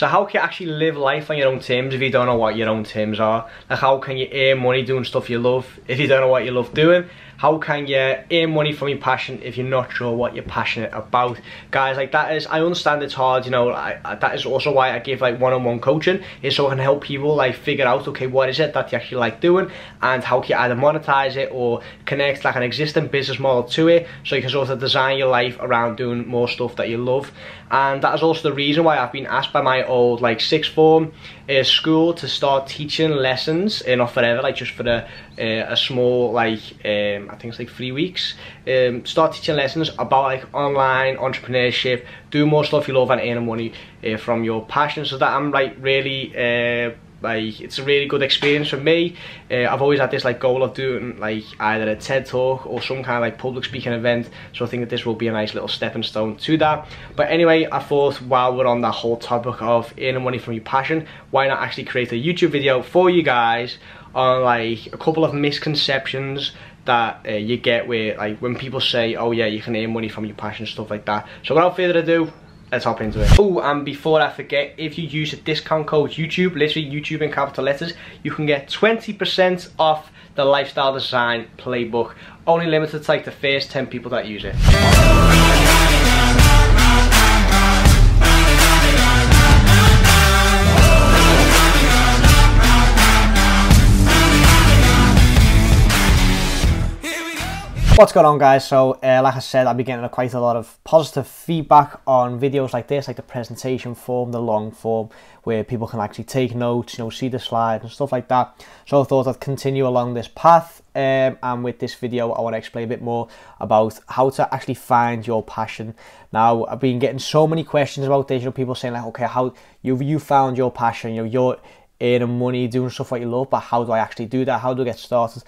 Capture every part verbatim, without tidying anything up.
So how can you actually live life on your own terms if you don't know what your own terms are? Like, how can you earn money doing stuff you love if you don't know what you love doing? How can you earn money from your passion if you're not sure what you're passionate about? Guys, like, that is, I understand it's hard, you know, I, I, that is also why I give like one-on-one coaching, is so I can help people like figure out, okay, what is it that you actually like doing and how can you either monetize it or connect like an existing business model to it so you can sort of design your life around doing more stuff that you love. And that is also the reason why I've been asked by my old like sixth form uh, school to start teaching lessons, uh, not forever, like just for a, uh, a small like, um, I think it's like three weeks. Um, start teaching lessons about like online entrepreneurship, do more stuff you love and earn money uh, from your passion. So that I'm like really uh, like it's a really good experience for me. Uh, I've always had this like goal of doing like either a TED talk or some kind of like public speaking event. So I think that this will be a nice little stepping stone to that. But anyway, I thought while we're on that whole topic of earning money from your passion, why not actually create a YouTube video for you guys on like a couple of misconceptions that uh, you get where like when people say, oh yeah, you can earn money from your passion, stuff like that. So without further ado, let's hop into it. Oh, and before I forget, if you use the discount code YouTube, literally YouTube in capital letters, you can get twenty percent off the Lifestyle Design Playbook. Only limited to like the first ten people that use it. What's going on, guys? So uh, like I said, I've been getting quite a lot of positive feedback on videos like this, like the presentation form, the long form, where people can actually take notes, you know, see the slides and stuff like that. So I thought I'd continue along this path, um, and with this video I want to explain a bit more about how to actually find your passion. Now, I've been getting so many questions about this, you know, people saying like, okay, how you you found your passion, you know, you're earning money, doing stuff that you love, but how do I actually do that? How do I get started?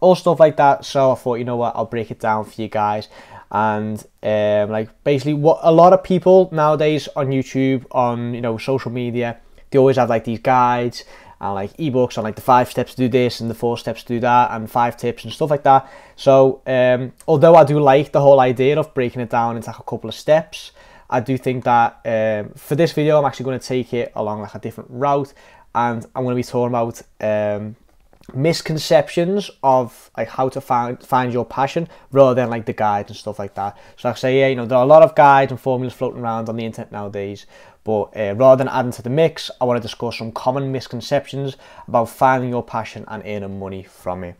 All stuff like that. So I thought, you know what, I'll break it down for you guys. And um, like basically what a lot of people nowadays on YouTube, on, you know, social media, they always have like these guides and like ebooks on like the five steps to do this and the four steps to do that and five tips and stuff like that. So um, although I do like the whole idea of breaking it down into like a couple of steps, I do think that um, for this video, I'm actually going to take it along like a different route, and I'm going to be talking about um, misconceptions of like how to find find your passion rather than like the guides and stuff like that. So like I say, yeah, you know, there are a lot of guides and formulas floating around on the internet nowadays, but uh, rather than adding to the mix, I want to discuss some common misconceptions about finding your passion and earning money from it.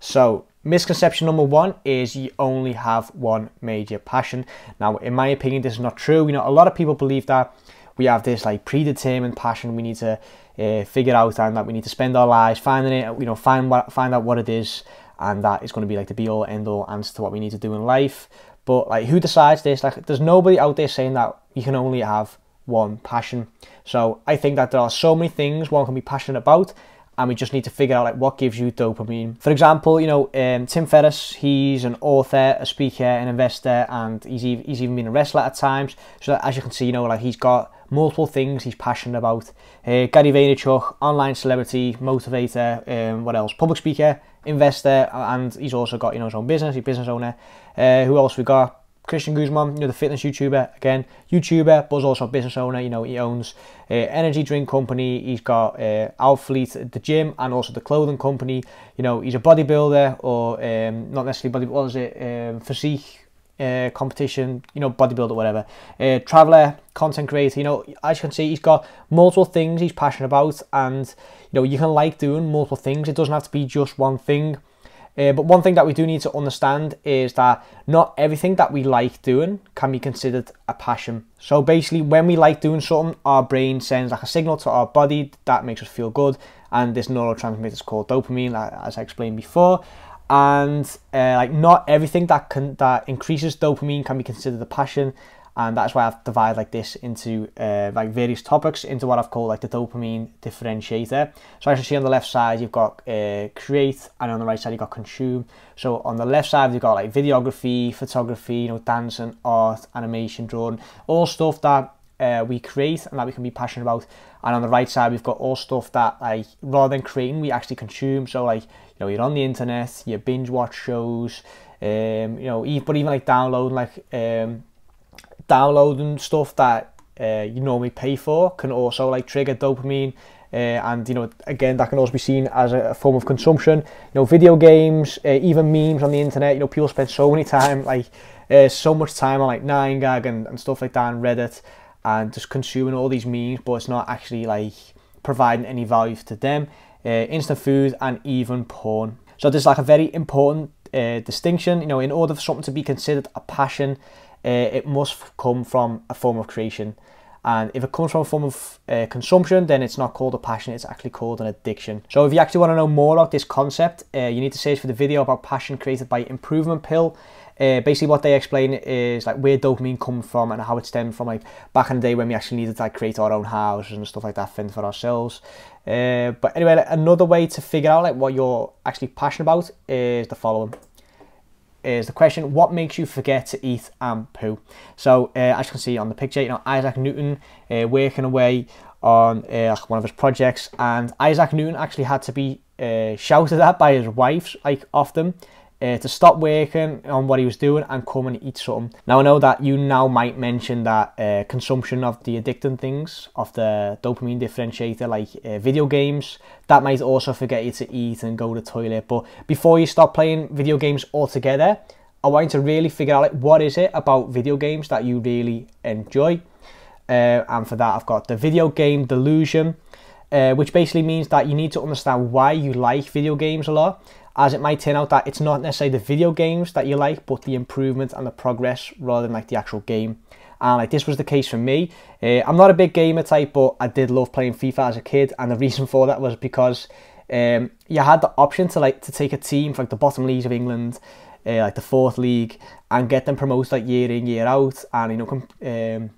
So misconception number one is you only have one major passion. Now, in my opinion, this is not true. You know, a lot of people believe that we have this like predetermined passion we need to uh, figure out, and that we need to spend our lives finding it, you know, find what, find out what it is, and that is going to be like the be all end all answer to what we need to do in life. But like, who decides this? Like, there's nobody out there saying that you can only have one passion. So I think that there are so many things one can be passionate about, and we just need to figure out like what gives you dopamine. For example, you know, um, Tim Ferriss, he's an author, a speaker, an investor, and he's even, he's even been a wrestler at times. So that, as you can see, you know, like he's got multiple things he's passionate about. Uh, Gary Vaynerchuk, online celebrity, motivator, um, what else? Public speaker, investor, and he's also got, you know, his own business, he's a business owner. Uh, who else we got? Christian Guzman, you know, the fitness YouTuber, again, YouTuber, but also a business owner. You know, he owns uh, energy drink company, he's got uh, Outfleet, the gym, and also the clothing company. You know, he's a bodybuilder, or um, not necessarily bodybuilder, what is it, um, physique, Uh, competition, you know, bodybuilder, whatever, uh, traveler, content creator. You know, as you can see, he's got multiple things he's passionate about, and you know, you can like doing multiple things. It doesn't have to be just one thing. Uh, but one thing that we do need to understand is that not everything that we like doing can be considered a passion. So basically, when we like doing something, our brain sends like a signal to our body that makes us feel good, and this neurotransmitter is called dopamine, as I explained before. And uh, like not everything that can that increases dopamine can be considered a passion, and that's why I've divided like this into uh, like various topics into what I've called like the dopamine differentiator. So as you see on the left side, you've got uh, create, and on the right side you've got consume. So on the left side you've got like videography, photography, you know, dancing, art, animation, drawing, all stuff that uh, we create and that we can be passionate about. And on the right side we've got all stuff that like rather than creating, we actually consume. So like, you know, you're on the internet, you binge watch shows, um, you know, but even like downloading, like um, downloading stuff that uh, you normally pay for can also like trigger dopamine. Uh, and, you know, again, that can also be seen as a, a form of consumption. You know, video games, uh, even memes on the internet, you know, people spend so many time, like, uh, so much time on, like, nine gag and, and stuff like that, and Reddit, and just consuming all these memes, but it's not actually, like, providing any value to them. Uh, instant food and even porn. So there's, like, a very important uh, distinction. You know, in order for something to be considered a passion, uh, it must come from a form of creation. And if it comes from a form of uh, consumption, then it's not called a passion, it's actually called an addiction. So if you actually want to know more about this concept, uh, you need to search for the video about passion created by Improvement Pill. Uh, basically what they explain is like where dopamine comes from and how it stemmed from like back in the day when we actually needed to like, create our own houses and stuff like that, fend for ourselves. Uh, but anyway, another way to figure out like what you're actually passionate about is the following. Is the question, what makes you forget to eat and poo? So uh, as you can see on the picture, you know, Isaac Newton uh, working away on uh, one of his projects, and Isaac Newton actually had to be uh, shouted at by his wife like often uh, to stop working on what he was doing and come and eat something. Now I know that you now might mention that uh, consumption of the addicting things, of the dopamine differentiator like uh, video games, that might also forget you to eat and go to the toilet. But before you stop playing video games altogether, I want you to really figure out like, what is it about video games that you really enjoy. Uh, and for that, I've got the video game delusion, uh, which basically means that you need to understand why you like video games a lot, as it might turn out that it's not necessarily the video games that you like, but the improvement and the progress rather than like the actual game. And like this was the case for me. Uh, I'm not a big gamer type, but I did love playing FIFA as a kid, and the reason for that was because um, you had the option to like to take a team from like the bottom leagues of England, uh, like the fourth league, and get them promoted like year in year out, and you know um,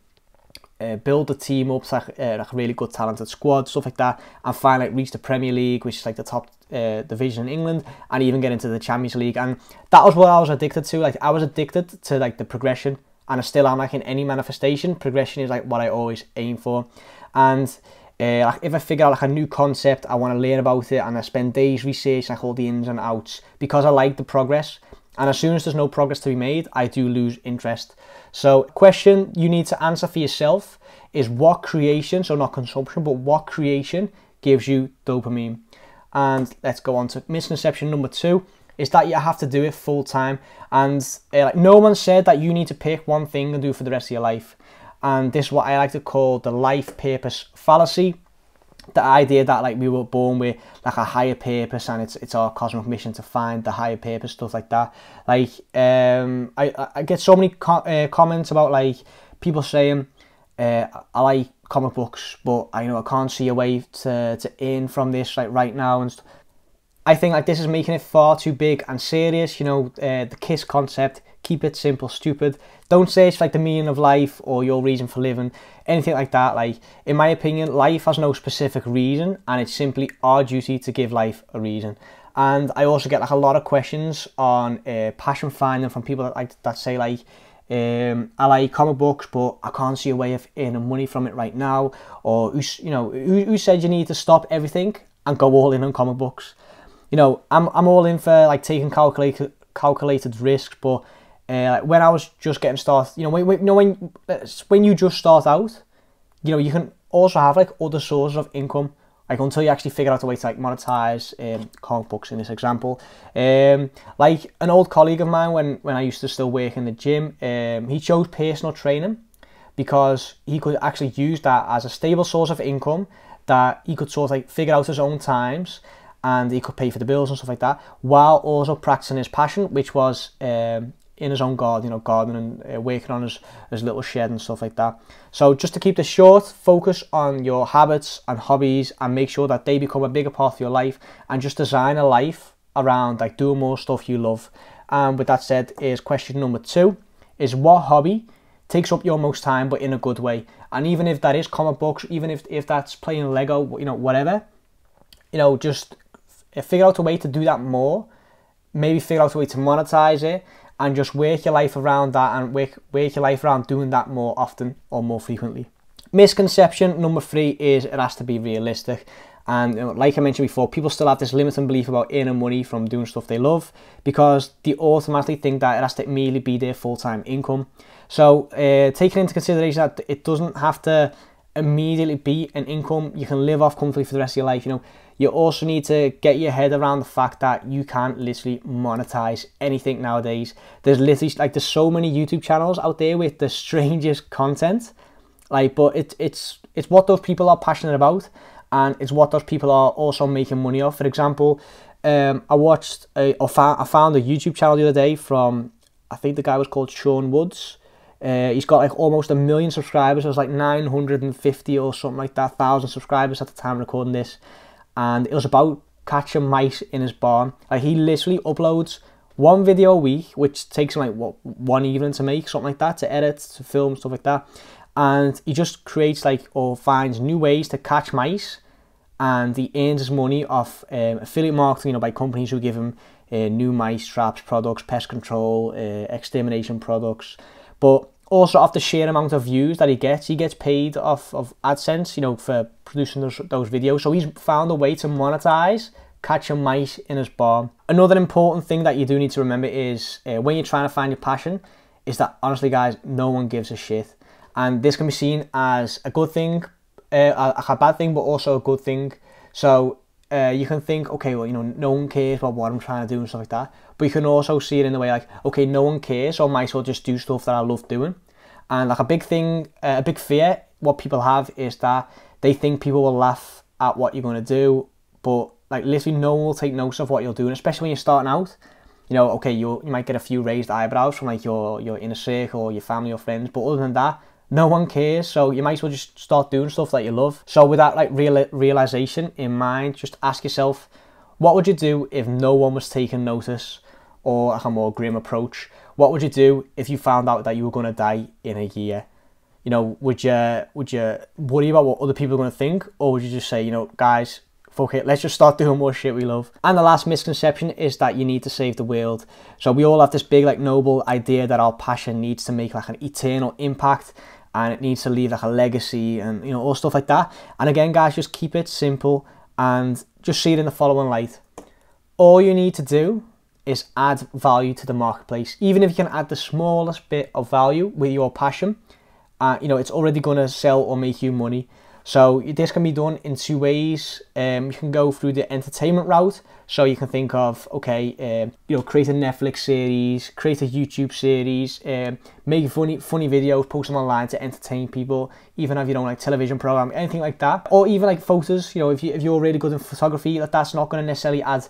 uh, build the team up to like, uh, like a really good talented squad, stuff like that, and finally like, reach the Premier League, which is like the top Uh, division in England, and even get into the Champions League. And that was what I was addicted to. Like I was addicted to like the progression, and I still am. Like in any manifestation, progression is like what I always aim for. And uh, like if I figure out like a new concept, I want to learn about it, and I spend days researching like all the ins and outs because I like the progress. And as soon as there's no progress to be made, I do lose interest. So question you need to answer for yourself is what creation, so not consumption, but what creation gives you dopamine. And let's go on to misconception number two, is that you have to do it full time. And uh, like no one said that you need to pick one thing and do it for the rest of your life. And this is what I like to call the life purpose fallacy. The idea that like we were born with like a higher purpose, and it's it's our cosmic mission to find the higher purpose, stuff like that. Like um, I, I get so many co uh, comments about like people saying, uh, I like comic books, but I you know I can't see a way to, to earn from this like right now. And I think like this is making it far too big and serious. You know, uh, the KISS concept, keep it simple, stupid. Don't search like the meaning of life or your reason for living, anything like that. Like in my opinion, life has no specific reason, and it's simply our duty to give life a reason. And I also get like a lot of questions on uh, passion finding from people that like that say like, Um, I like comic books, but I can't see a way of earning money from it right now. Or who, you know, who, who said you need to stop everything and go all in on comic books? You know, I'm I'm all in for like taking calculated calculated risks. But uh, when I was just getting started, you know, when, when you know, when when you just start out, you know, you can also have like other sources of income. Like until you actually figure out a way to like monetize um, comic books in this example. Um, like an old colleague of mine when, when I used to still work in the gym, um, he chose personal training because he could actually use that as a stable source of income that he could sort of like figure out his own times, and he could pay for the bills and stuff like that, while also practicing his passion, which was um, in his own garden, you know, gardening and uh, working on his, his little shed and stuff like that. So just to keep this short, focus on your habits and hobbies and make sure that they become a bigger part of your life, and just design a life around like doing more stuff you love. And with that said, is question number two, is what hobby takes up your most time, but in a good way? And even if that is comic books, even if, if that's playing Lego, you know, whatever, you know, just figure out a way to do that more, maybe figure out a way to monetize it, and just work your life around that, and work, work your life around doing that more often or more frequently. Misconception number three is it has to be realistic. And you know, like I mentioned before, people still have this limiting belief about earning money from doing stuff they love because they automatically think that it has to merely be their full-time income. So uh, taking into consideration that it doesn't have to immediately be an income you can live off comfortably for the rest of your life, you know, you also need to get your head around the fact that you can't literally monetize anything nowadays. There's literally, like, there's so many YouTube channels out there with the strangest content, like, but it, it's it's what those people are passionate about, and it's what those people are also making money off. For example, um I watched a, or found, I found a YouTube channel the other day from, I think the guy was called Sean Woods. Uh, he's got like almost a million subscribers. It was like nine hundred fifty or something like that thousand subscribers at the time of recording this, and it was about catching mice in his barn. Like, he literally uploads one video a week, which takes him like what, one evening to make, something like that, to edit, to film, stuff like that. And he just creates like, or finds new ways to catch mice, and he earns his money off um, affiliate marketing, you know, by companies who give him uh, new mice traps products, pest control, uh, extermination products. But also off the sheer amount of views that he gets, he gets paid off of AdSense, you know, for producing those, those videos. So he's found a way to monetize catching mice in his barn. Another important thing that you do need to remember is uh, when you're trying to find your passion, is that honestly, guys, no one gives a shit. And this can be seen as a good thing, uh, a, a bad thing, but also a good thing. So uh, you can think, okay, well, you know, no one cares about what I'm trying to do and stuff like that. But you can also see it in the way like, okay, no one cares, so I might as well just do stuff that I love doing. And like a big thing, uh, a big fear, what people have is that they think people will laugh at what you're going to do, but like literally no one will take notice of what you're doing, especially when you're starting out. You know, okay, you you might get a few raised eyebrows from like your, your inner circle or your family or friends, but other than that, no one cares, so you might as well just start doing stuff that you love. So with that like real realization in mind, just ask yourself, what would you do if no one was taking notice? Or like a more grim approach, what would you do if you found out that you were going to die in a year? You know, would you would you worry about what other people are going to think, or would you just say, you know, guys, fuck it, let's just start doing more shit we love? And the last misconception is that you need to save the world. So we all have this big like noble idea that our passion needs to make like an eternal impact, and it needs to leave like a legacy, and you know, all stuff like that. And again, guys, just keep it simple and just see it in the following light. All you need to do is add value to the marketplace. Even if you can add the smallest bit of value with your passion, uh, you know, it's already going to sell or make you money. So this can be done in two ways. Um, you can go through the entertainment route. So you can think of, okay, um, you know, create a Netflix series, create a YouTube series, um, make funny funny videos, post them online to entertain people, even have your own like television program, anything like that. Or even like photos, you know, if, you, if you're really good in photography, like, that's not going to necessarily add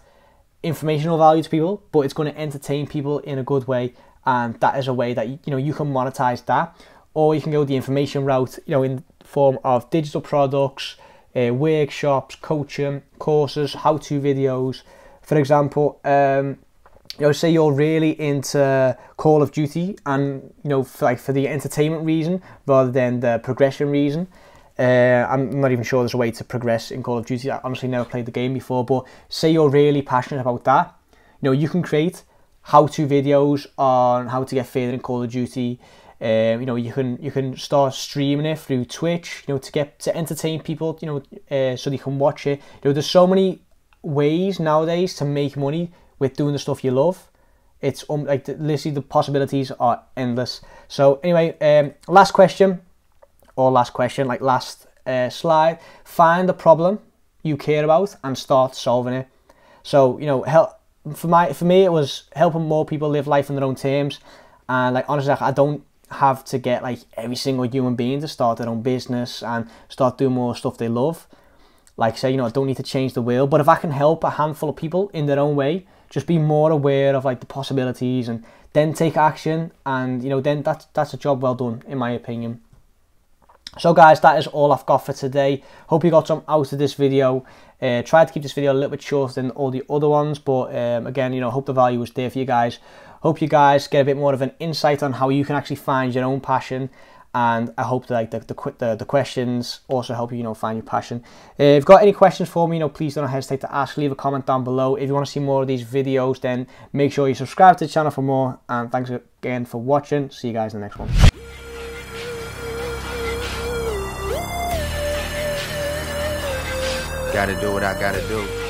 informational value to people, but it's going to entertain people in a good way, and that is a way that you know you can monetize that. Or you can go the information route, you know, in form of digital products, uh, workshops, coaching, courses, how-to videos. For example, um, you know, say you're really into Call of Duty, and you know, for, like for the entertainment reason rather than the progression reason. Uh, I'm not even sure there's a way to progress in Call of Duty. I honestly never played the game before, but say you're really passionate about that, you know, you can create how-to videos on how to get further in Call of Duty. Um, you know, you can you can start streaming it through Twitch, you know, to get to entertain people, you know, uh, so they can watch it. You know, there's so many ways nowadays to make money with doing the stuff you love. It's um, like literally the possibilities are endless. So anyway, um, last question. Or last question, like last uh, slide, find the problem you care about and start solving it. So, you know, help, for my for me, it was helping more people live life on their own terms. And like, honestly, I don't have to get like every single human being to start their own business and start doing more stuff they love. Like I say, you know, I don't need to change the world, but if I can help a handful of people in their own way, just be more aware of like the possibilities and then take action. And, you know, then that's, that's a job well done, in my opinion. So guys, that is all I've got for today. Hope you got some out of this video. Uh, tried to keep this video a little bit shorter than all the other ones, but um, again, you know, hope the value was there for you guys. Hope you guys get a bit more of an insight on how you can actually find your own passion, and I hope that like the the, the, the questions also help you, you know, find your passion. Uh, if you've got any questions for me, you know, please don't hesitate to ask. Leave a comment down below. If you want to see more of these videos, then make sure you subscribe to the channel for more. And thanks again for watching. See you guys in the next one. Gotta do what I gotta do.